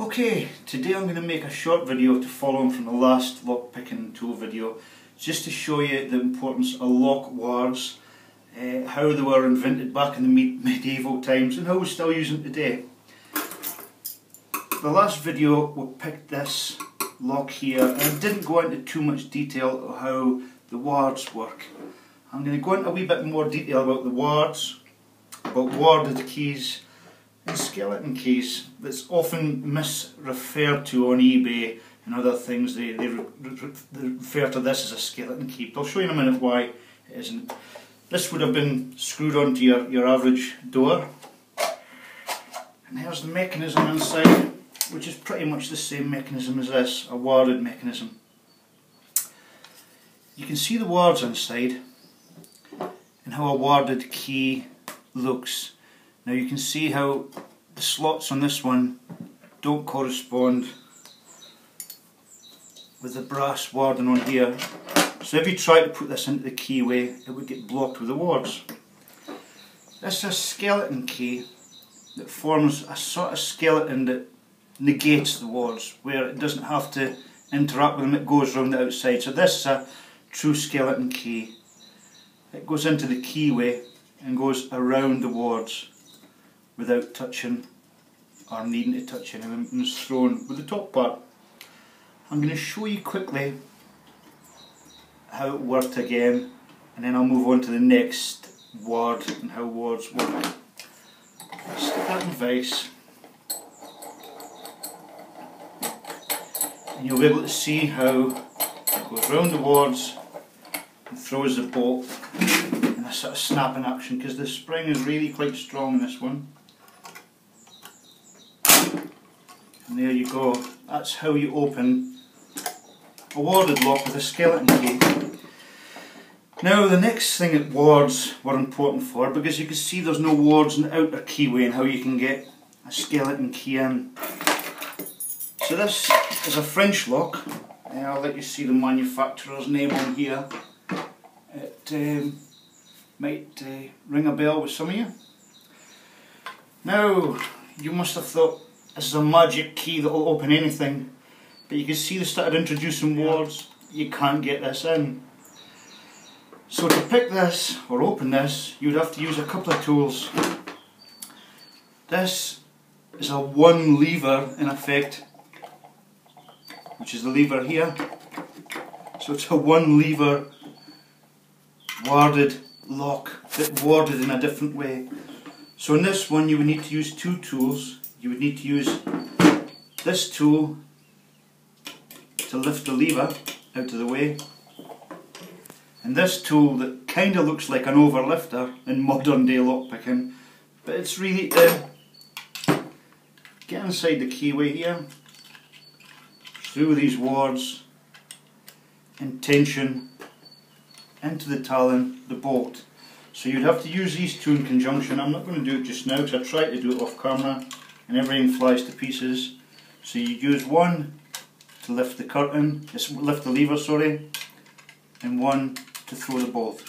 Okay, today I'm going to make a short video to follow on from the last lock picking tool video, just to show you the importance of lock wards, how they were invented back in the medieval times and how we still use them today. The last video we picked this lock here and I didn't go into too much detail of how the wards work. I'm going to go into a wee bit more detail about the wards, about warded keys and skeleton keys that's often misreferred to on eBay and other things. They refer to this as a skeleton key, but I'll show you in a minute why it isn't. This would have been screwed onto your average door, and here's the mechanism inside, which is pretty much the same mechanism as this, a warded mechanism. You can see the wards inside and how a warded key looks. Now you can see how the slots on this one don't correspond with the brass warding on here. So if you tried to put this into the keyway, it would get blocked with the wards. This is a skeleton key that forms a sort of skeleton that negates the wards, where it doesn't have to interact with them, it goes around the outside. So this is a true skeleton key. It goes into the keyway and goes around the wards without touching or needing to touch anything, and it's thrown with the top part. I'm going to show you quickly how it worked again, and then I'll move on to the next ward and how wards work. Stick that in vice, and you'll be able to see how it goes round the wards and throws the bolt in a sort of snapping action, because the spring is really quite strong in this one. And there you go, that's how you open a warded lock with a skeleton key. Now the next thing that wards were important for, because you can see there's no wards in the outer keyway, and how you can get a skeleton key in. So this is a French lock, I'll let you see the manufacturer's name on here. It might ring a bell with some of you. Now you must have thought this is a magic key that will open anything, but you can see they started introducing wards. You can't get this in. So to pick this, or open this, you'd have to use a couple of tools. This is a one lever in effect, which is the lever here. So it's a one lever warded lock that warded in a different way. So in this one you would need to use two tools. You would need to use this tool to lift the lever out of the way, and this tool that kind of looks like an overlifter in modern day lockpicking, but it's really to get inside the keyway here, through these wards, and tension into the talon, the bolt. So you'd have to use these two in conjunction. I'm not going to do it just now because I tried to do it off camera and everything flies to pieces. So you'd use one to lift the curtain, lift the lever, sorry, and one to throw the bolt.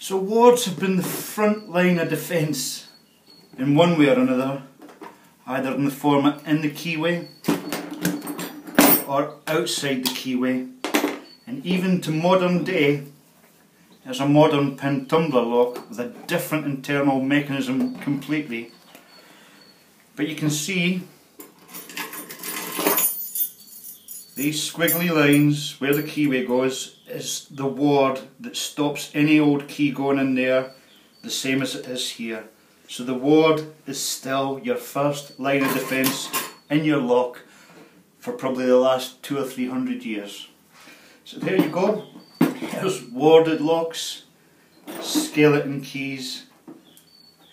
So wards have been the front line of defence in one way or another, either in the form of in the keyway or outside the keyway. And even to modern day, there's a modern pin tumbler lock with a different internal mechanism completely. But you can see these squiggly lines where the keyway goes is the ward that stops any old key going in there, the same as it is here. So the ward is still your first line of defence in your lock for probably the last 200 or 300 years. So there you go, there's warded locks, skeleton keys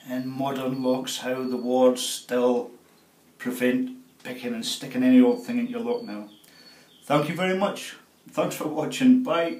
and modern locks, how the wards still prevent picking and sticking any old thing into your lock now. Thank you very much. Thanks for watching. Bye.